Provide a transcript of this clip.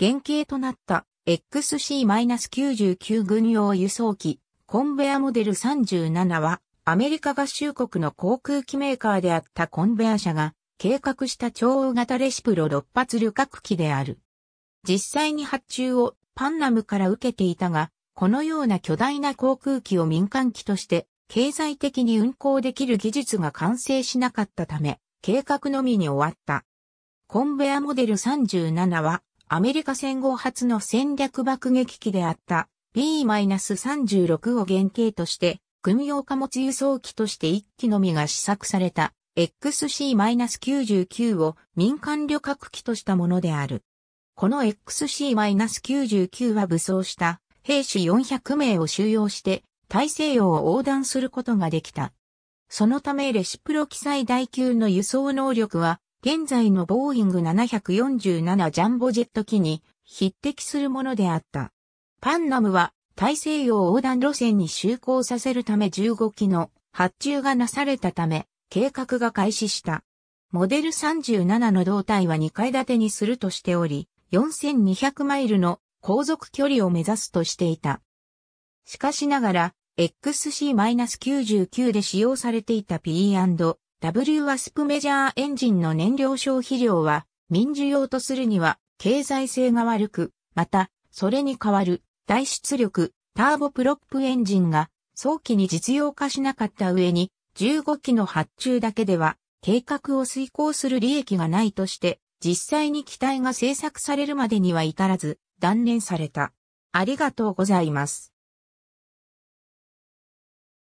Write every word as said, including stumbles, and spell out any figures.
原型となった エックスシーきゅうじゅうきゅう 軍用輸送機コンベアモデルさんじゅうななはアメリカ合衆国の航空機メーカーであったコンベア社が計画した超大型レシプロろっ発旅客機である。実際に発注をパンナムから受けていたが、このような巨大な航空機を民間機として経済的に運航できる技術が完成しなかったため、計画のみに終わった。コンベアモデルさんじゅうななはアメリカ戦後初の戦略爆撃機であった ビーさんじゅうろく を原型として軍用貨物輸送機としていっ機のみが試作された エックスシーきゅうじゅうきゅう を民間旅客機としたものである。この エックスシーきゅうじゅうきゅう は武装した兵士よんひゃく名を収容して大西洋を横断することができた。そのためレシプロ機最大級の輸送能力は現在のボーイングななひゃくよんじゅうななジャンボジェット機に匹敵するものであった。パンナムは大西洋横断路線に就航させるためじゅうご機の発注がなされたため計画が開始した。モデルさんじゅうななの胴体はに階建てにするとしており、よんせんにひゃくマイルの航続距離を目指すとしていた。しかしながら、エックスシーきゅうじゅうきゅう で使用されていた ピーアンドダブリュー ワスプメジャーエンジンの燃料消費量は民需用とするには経済性が悪く、またそれに代わる大出力ターボプロップエンジンが早期に実用化しなかった上にじゅうご機の発注だけでは計画を遂行する利益がないとして実際に機体が製作されるまでには至らず断念された。ありがとうございます。